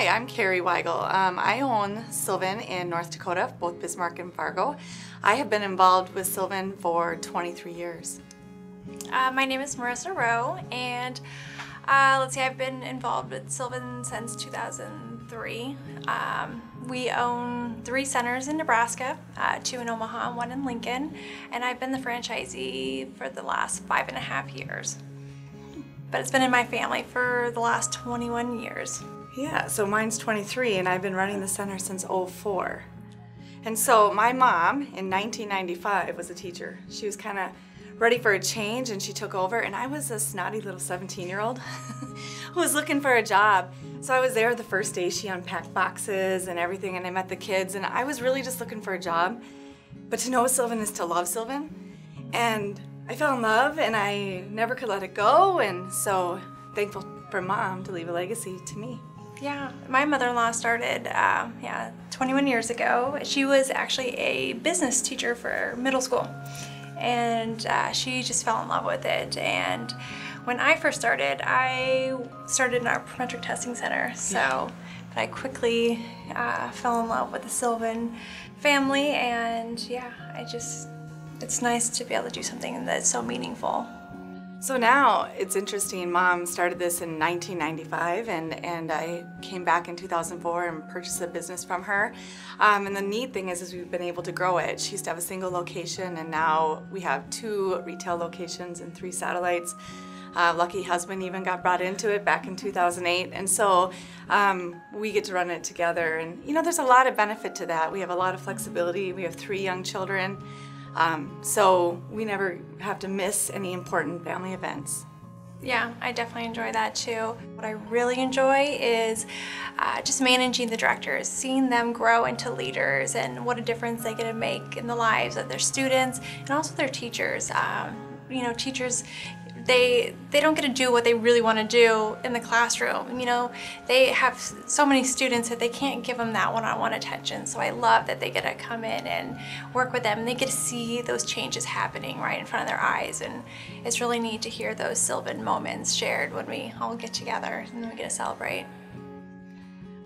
Hi, I'm Kari Weigel. I own Sylvan in North Dakota, both Bismarck and Fargo. I have been involved with Sylvan for 23 years. My name is Marissa Roh, and let's see, I've been involved with Sylvan since 2003. We own 3 centers in Nebraska, 2 in Omaha and 1 in Lincoln, and I've been the franchisee for the last 5.5 years. But it's been in my family for the last 21 years. Yeah, so mine's 23 and I've been running the center since 04. And so my mom in 1995 was a teacher. She was kind of ready for a change and she took over, and I was a snotty little 17-year-old who was looking for a job. So I was there the first day she unpacked boxes and everything, and I met the kids, and I was really just looking for a job. But to know Sylvan is to love Sylvan, and I fell in love and I never could let it go, and so thankful for Mom to leave a legacy to me. Yeah, my mother-in-law started 21 years ago. She was actually a business teacher for middle school, and she just fell in love with it. And when I first started, I started in our Prometric testing center, so but I quickly fell in love with the Sylvan family, and yeah, it's nice to be able to do something that's so meaningful. So now, it's interesting, Mom started this in 1995 and I came back in 2004 and purchased the business from her. And the neat thing is we've been able to grow it. She used to have a single location, and now we have 2 retail locations and 3 satellites. Lucky husband even got brought into it back in 2008, and so we get to run it together. And you know, there's a lot of benefit to that. We have a lot of flexibility. We have 3 young children. So we never have to miss any important family events. Yeah, I definitely enjoy that too. What I really enjoy is just managing the directors, seeing them grow into leaders and what a difference they get to make in the lives of their students and also their teachers. You know, teachers, they don't get to do what they really want to do in the classroom. You know, they have so many students that they can't give them that one-on-one attention. So I love that they get to come in and work with them, and they get to see those changes happening right in front of their eyes. And it's really neat to hear those Sylvan moments shared when we all get together and we get to celebrate.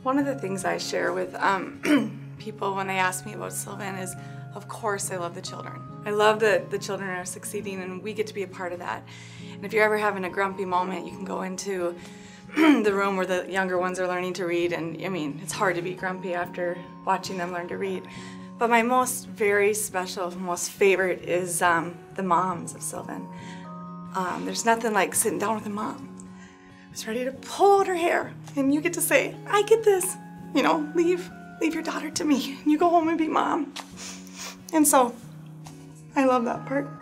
One of the things I share with people when they ask me about Sylvan is, of course, I love the children. I love that the children are succeeding and we get to be a part of that. And if you're ever having a grumpy moment, you can go into the room where the younger ones are learning to read, and I mean, it's hard to be grumpy after watching them learn to read. But my most very special, most favorite is the moms of Sylvan. There's nothing like sitting down with a mom who's ready to pull out her hair, and you get to say, I get this, you know, leave your daughter to me, and you go home and be mom. And so, I love that part.